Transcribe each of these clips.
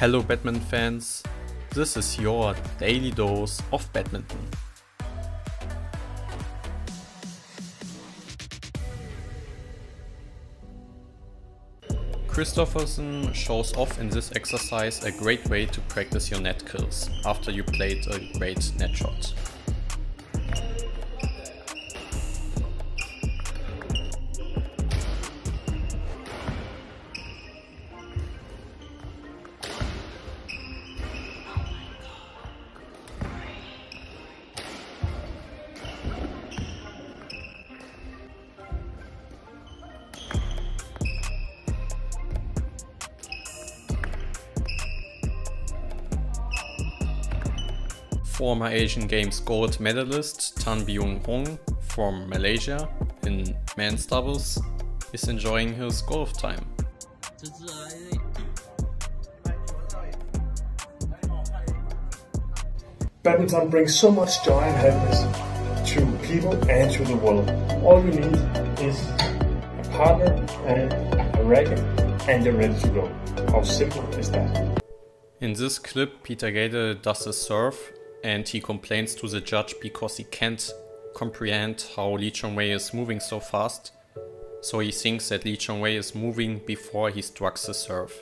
Hello Batman fans, this is your daily dose of badminton. Christophersen shows off in this exercise a great way to practice your net kills after you played a great net shot. Former Asian Games gold medalist Tan Biun Hong from Malaysia in men's doubles is enjoying his golf time. Badminton brings so much joy and happiness to people and to the world. All you need is a partner and a racket, and you're ready to go. How simple is that? In this clip, Peter Gade does a serve and he complains to the judge because he can't comprehend how Lee Chong Wei is moving so fast, so he thinks that Lee Chong Wei is moving before he strikes the serve.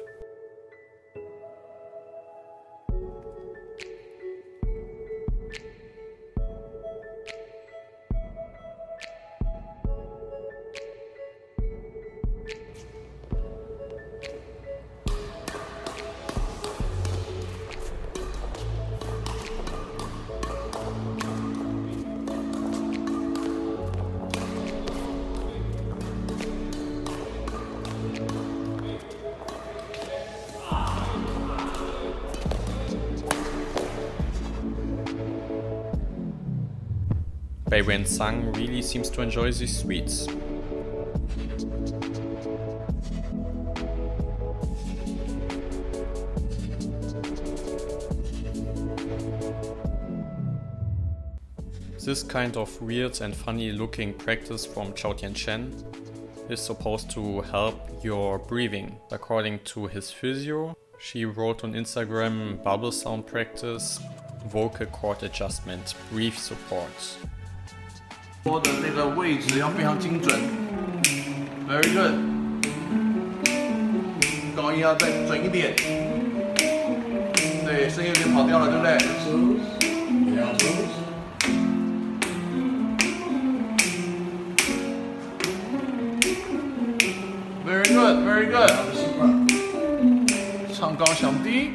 Beiwen Zhang really seems to enjoy these sweets. This kind of weird and funny looking practice from Chou Tien Chen is supposed to help your breathing. According to his physio, she wrote on Instagram bubble sound practice, vocal cord adjustment, breath support. 波的那个位置要非常精准 ，very good， 高音要再准一点，对，声音有点跑掉了，对不对？两手，very good，very good， 唱高响低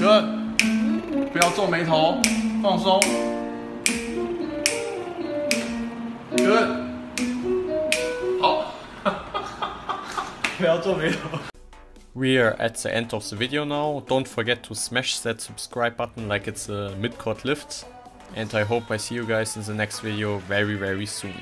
，good， 不要皱眉头，放松。 We are at the end of the video now. Don't forget to smash that subscribe button like it's a mid-court lift. And I hope I see you guys in the next video very, very soon.